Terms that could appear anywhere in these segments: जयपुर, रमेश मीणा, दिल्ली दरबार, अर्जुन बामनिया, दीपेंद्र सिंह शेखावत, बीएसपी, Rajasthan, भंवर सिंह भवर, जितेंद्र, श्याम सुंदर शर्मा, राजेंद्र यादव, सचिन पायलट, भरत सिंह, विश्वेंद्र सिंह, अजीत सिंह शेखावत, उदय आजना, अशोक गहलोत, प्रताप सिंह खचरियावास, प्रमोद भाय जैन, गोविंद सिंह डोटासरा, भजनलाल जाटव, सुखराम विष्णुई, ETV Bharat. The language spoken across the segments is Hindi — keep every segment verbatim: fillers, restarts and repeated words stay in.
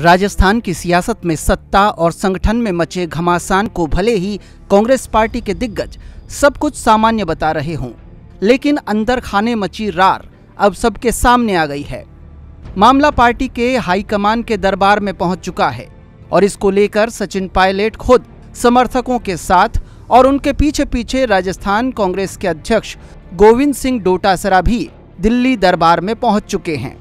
राजस्थान की सियासत में सत्ता और संगठन में मचे घमासान को भले ही कांग्रेस पार्टी के दिग्गज सब कुछ सामान्य बता रहे हों, लेकिन अंदर खाने मची रार अब सबके सामने आ गई है। मामला पार्टी के हाईकमान के दरबार में पहुंच चुका है और इसको लेकर सचिन पायलट खुद समर्थकों के साथ और उनके पीछे पीछे राजस्थान कांग्रेस के अध्यक्ष गोविंद सिंह डोटासरा भी दिल्ली दरबार में पहुंच चुके हैं।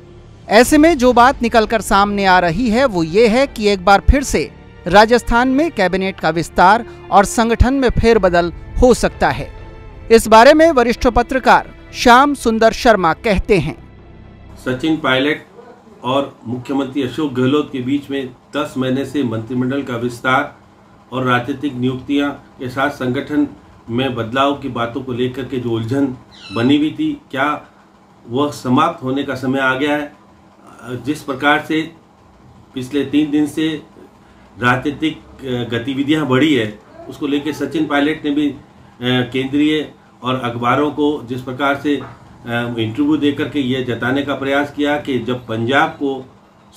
ऐसे में जो बात निकलकर सामने आ रही है वो ये है कि एक बार फिर से राजस्थान में कैबिनेट का विस्तार और संगठन में फेरबदल हो सकता है। इस बारे में वरिष्ठ पत्रकार श्याम सुंदर शर्मा कहते हैं, सचिन पायलट और मुख्यमंत्री अशोक गहलोत के बीच में दस महीने से मंत्रिमंडल का विस्तार और राजनीतिक नियुक्तियां के साथ संगठन में बदलाव की बातों को लेकर के जो उलझन बनी हुई थी, क्या वह समाप्त होने का समय आ गया है? जिस प्रकार से पिछले तीन दिन से राजनीतिक गतिविधियां बढ़ी है, उसको लेकर सचिन पायलट ने भी केंद्रीय और अखबारों को जिस प्रकार से इंटरव्यू देकर के ये जताने का प्रयास किया कि जब पंजाब को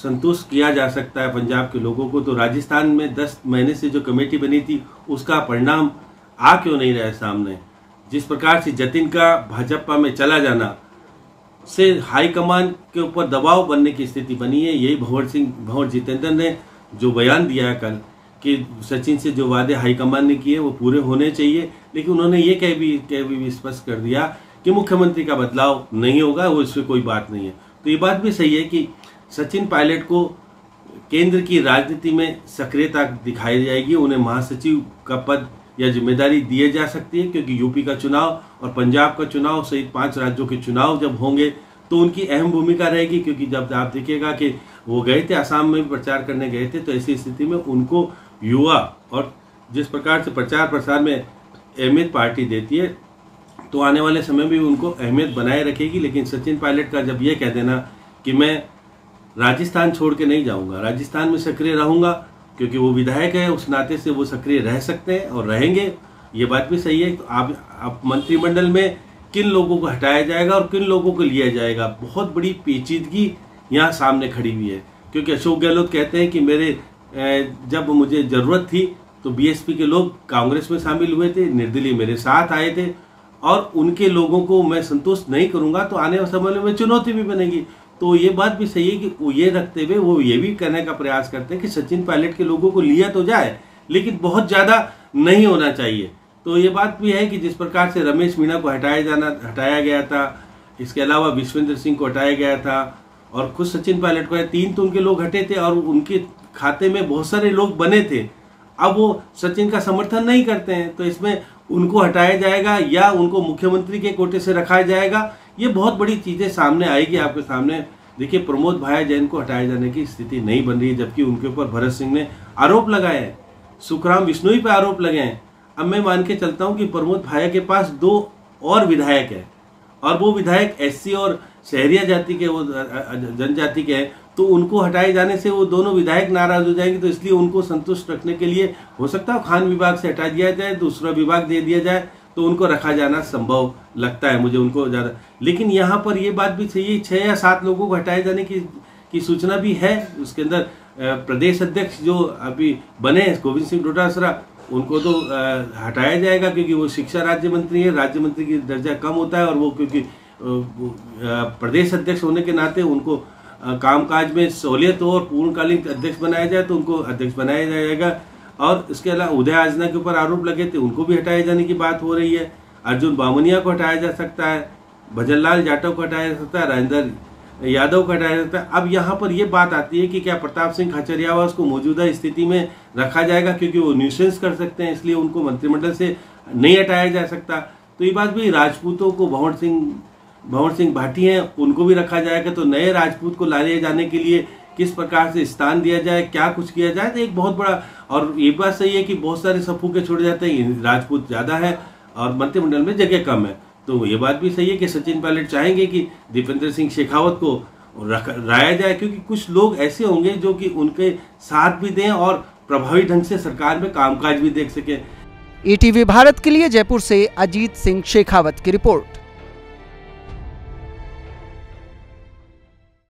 संतुष्ट किया जा सकता है, पंजाब के लोगों को, तो राजस्थान में दस महीने से जो कमेटी बनी थी उसका परिणाम आ क्यों नहीं रहा है सामने। जिस प्रकार से जतिन का भाजपा में चला जाना से हाईकमान के ऊपर दबाव बनने की स्थिति बनी है। यही भंवर सिंह भवर जितेंद्र ने जो बयान दिया है कल कि सचिन से जो वादे हाईकमान ने किए वो पूरे होने चाहिए, लेकिन उन्होंने ये कह भी कह भी स्पष्ट कर दिया कि मुख्यमंत्री का बदलाव नहीं होगा, वो इसमें कोई बात नहीं है। तो ये बात भी सही है कि सचिन पायलट को केंद्र की राजनीति में सक्रियता दिखाई जाएगी, उन्हें महासचिव का पद या जिम्मेदारी दिए जा सकती है, क्योंकि यूपी का चुनाव और पंजाब का चुनाव सहित पांच राज्यों के चुनाव जब होंगे तो उनकी अहम भूमिका रहेगी। क्योंकि जब आप देखिएगा कि वो गए थे असम में भी प्रचार करने गए थे, तो ऐसी स्थिति में उनको युवा और जिस प्रकार से प्रचार प्रसार में अहमियत पार्टी देती है, तो आने वाले समय में भी उनको अहमियत बनाए रखेगी। लेकिन सचिन पायलट का जब ये कह देना कि मैं राजस्थान छोड़ के नहीं जाऊंगा, राजस्थान में सक्रिय रहूंगा, क्योंकि वो विधायक है, उस नाते से वो सक्रिय रह सकते हैं और रहेंगे, ये बात भी सही है। तो आप, आप मंत्रिमंडल में किन लोगों को हटाया जाएगा और किन लोगों को लिया जाएगा, बहुत बड़ी पेचीदगी यहाँ सामने खड़ी हुई है। क्योंकि अशोक गहलोत कहते हैं कि मेरे जब मुझे ज़रूरत थी तो बीएसपी के लोग कांग्रेस में शामिल हुए थे, निर्दलीय मेरे साथ आए थे, और उनके लोगों को मैं संतुष्ट नहीं करूँगा तो आने वाले समय में चुनौती भी बनेगी। तो ये बात भी सही है कि वो ये रखते हुए वो ये भी करने का प्रयास करते हैं कि सचिन पायलट के लोगों को लिया तो जाए, लेकिन बहुत ज़्यादा नहीं होना चाहिए। तो ये बात भी है कि जिस प्रकार से रमेश मीणा को हटाया जाना हटाया गया था, इसके अलावा विश्वेंद्र सिंह को हटाया गया था और खुद सचिन पायलट को, तीन तो उनके लोग हटे थे और उनके खाते में बहुत सारे लोग बने थे, अब वो सचिन का समर्थन नहीं करते हैं, तो इसमें उनको हटाया जाएगा या उनको मुख्यमंत्री के कोटे से रखा जाएगा, ये बहुत बड़ी चीज़ें सामने आएगी आपके सामने। देखिए, प्रमोद भाय जैन को हटाए जाने की स्थिति नहीं बन रही, जबकि उनके ऊपर भरत सिंह ने आरोप लगाए हैं, सुखराम विष्णुई पे आरोप लगाए हैं। अब मैं मान के चलता हूँ कि प्रमोद भाय के पास दो और विधायक हैं और वो विधायक एससी और शहरिया जाति के, वो जनजाति के हैं, तो उनको हटाए जाने से वो दोनों विधायक नाराज हो जाएंगे। तो इसलिए उनको संतुष्ट रखने के लिए हो सकता है खान विभाग से हटा दिया जाए, दूसरा विभाग दे दिया जाए, तो उनको रखा जाना संभव लगता है मुझे, उनको ज़्यादा। लेकिन यहाँ पर ये बात भी चाहिए, छः या सात लोगों को हटाए जाने की की सूचना भी है। उसके अंदर प्रदेश अध्यक्ष जो अभी बने गोविंद सिंह डोटासरा, उनको तो हटाया जाएगा, क्योंकि वो शिक्षा राज्य मंत्री है, राज्य मंत्री की दर्जा कम होता है और वो क्योंकि प्रदेश अध्यक्ष होने के नाते उनको कामकाज में सहूलियत हो और पूर्णकालीन अध्यक्ष बनाया जाए तो उनको अध्यक्ष बनाया जाएगा। और इसके अलावा उदय आजना के ऊपर आरोप लगे थे, उनको भी हटाए जाने की बात हो रही है। अर्जुन बामनिया को हटाया जा सकता है, भजनलाल जाटव को हटाया जा सकता है, राजेंद्र यादव को हटाया जा सकता है। अब यहाँ पर यह बात आती है कि क्या प्रताप सिंह खचरियावास को मौजूदा स्थिति में रखा जाएगा, क्योंकि वो न्यूसेंस कर सकते हैं, इसलिए उनको मंत्रिमंडल से नहीं हटाया जा सकता। तो ये बात भी, राजपूतों को भंवर सिंह भवर सिंह भाटिया हैं, उनको भी रखा जाएगा, तो नए राजपूत को लाने जाने के लिए किस प्रकार से स्थान दिया जाए, क्या कुछ किया जाए, तो एक बहुत बड़ा। और ये बात सही है कि बहुत सारे सफू के छोड़े जाते हैं, राजपूत ज़्यादा है और मंत्रिमंडल में जगह कम है। तो ये बात भी सही है कि सचिन पायलट चाहेंगे कि दीपेंद्र सिंह शेखावत को लाया जाए, क्योंकि कुछ लोग ऐसे होंगे जो कि उनके साथ भी दें और प्रभावी ढंग से सरकार में कामकाज भी देख सकें। ईटीवी भारत के लिए जयपुर से अजीत सिंह शेखावत की रिपोर्ट।